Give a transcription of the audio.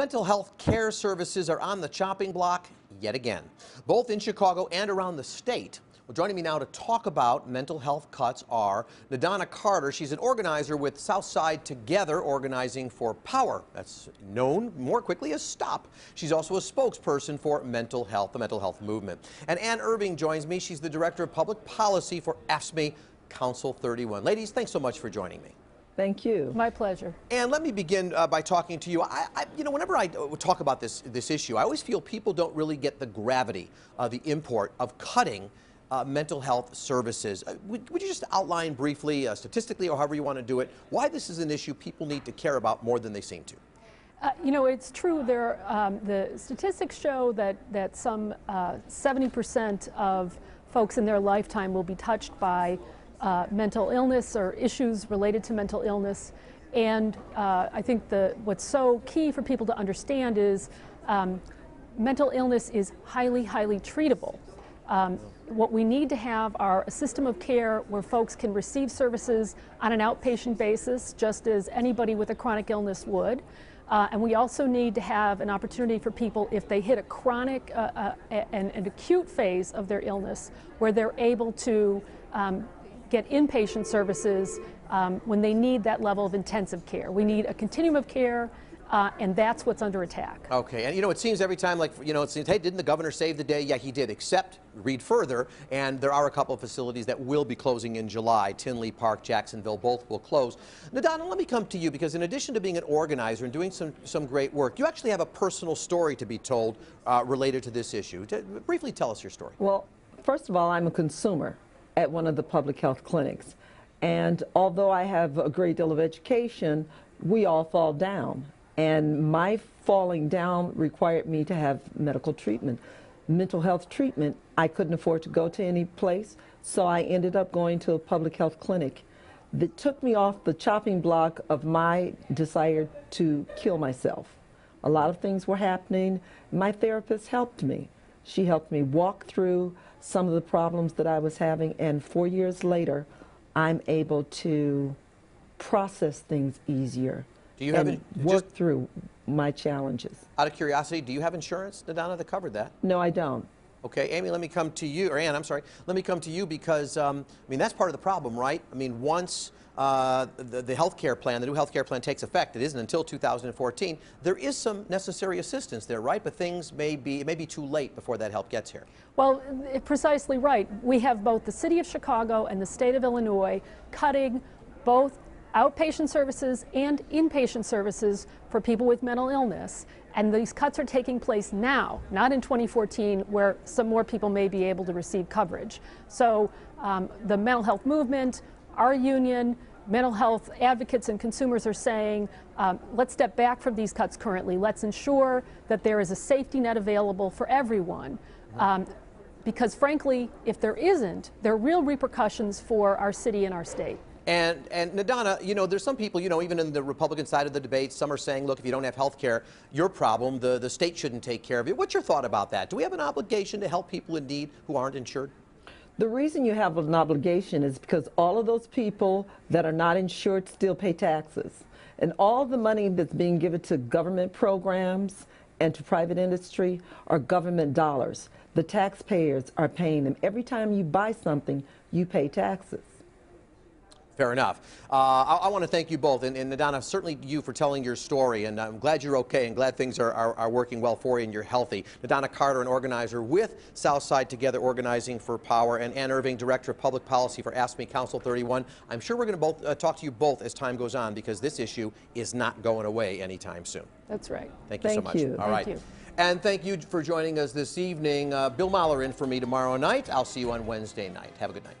Mental health care services are on the chopping block yet again, both in Chicago and around the state. Well, joining me now to talk about mental health cuts are N'Dana Carter. She's an organizer with Southside Together, organizing for power. That's known more quickly as STOP. She's also a spokesperson for mental health, the Mental Health Movement. And Ann Irving joins me. She's the Director of Public Policy for AFSCME Council 31. Ladies, thanks so much for joining me. Thank you. My pleasure. And let me begin by talking to you. You know, whenever I talk about this issue, I always feel people don't really get the gravity, the import of cutting mental health services. Would you just outline briefly, statistically or however you want to do it, why this is an issue people need to care about more than they seem to? You know, it's true. There, the statistics show that some 70% of folks in their lifetime will be touched by mental illness or issues related to mental illness, and I think what's so key for people to understand is mental illness is highly, highly treatable. What we need to have are a system of care where folks can receive services on an outpatient basis, just as anybody with a chronic illness would, and we also need to have an opportunity for people, if they hit a chronic and an acute phase of their illness, where they're able to get inpatient services when they need that level of intensive care. We need a continuum of care, and that's what's under attack. Okay, and you know, it seems every time, like, you know, it seems, hey, didn't the governor save the day? Yeah, he did, except read further, and there are a couple of facilities that will be closing in July. Tinley Park, Jacksonville, both will close. N'Dana, let me come to you, because in addition to being an organizer and doing some great work, you actually have a personal story to be told related to this issue. Briefly tell us your story. Well, first of all, I'm a consumer at one of the public health clinics, and although I have a great deal of education, we all fall down, and my falling down required me to have medical treatment, mental health treatment. I couldn't afford to go to any place, so I ended up going to a public health clinic that took me off the chopping block of my desire to kill myself. A lot of things were happening. My therapist helped me. She helped me walk through some of the problems that I was having, and 4 years later, I'm able to process things easier and work through my challenges. Out of curiosity, do you have insurance, N'Dana, that covered that? No, I don't. Okay, Amy, let me come to you, or Ann, I'm sorry, let me come to you, because, I mean, that's part of the problem, right? I mean, once the health care plan, the new health care plan takes effect, it isn't until 2014, there is some necessary assistance there, right? But things it may be too late before that help gets here. Well, precisely right. We have both the city of Chicago and the state of Illinois cutting both outpatient services and inpatient services for people with mental illness. And these cuts are taking place now, not in 2014, where some more people may be able to receive coverage. So the mental health movement, our union, mental health advocates and consumers are saying, let's step back from these cuts currently. Let's ensure that there is a safety net available for everyone. Because frankly, if there isn't, there are real repercussions for our city and our state. And N'Dana, you know, there's some people, you know, even in the Republican side of the debate, some are saying, look, if you don't have health care, your problem, the state shouldn't take care of it. What's your thought about that? Do we have an obligation to help people in need who aren't insured? The reason you have an obligation is because all of those people that are not insured still pay taxes. And all the money that's being given to government programs and to private industry are government dollars. The taxpayers are paying them. Every time you buy something, you pay taxes. Fair enough. I want to thank you both, and N'Dana, certainly you for telling your story, and I'm glad you're okay and glad things are working well for you and you're healthy. N'Dana Carter, an organizer with Southside Together, Organizing for Power, and Ann Irving, Director of Public Policy for AFSCME Council 31. I'm sure we're going to both talk to you both as time goes on, because this issue is not going away anytime soon. That's right. Thank you so much. All right. You. And thank you for joining us this evening. Bill Mahler in for me tomorrow night. I'll see you on Wednesday night. Have a good night.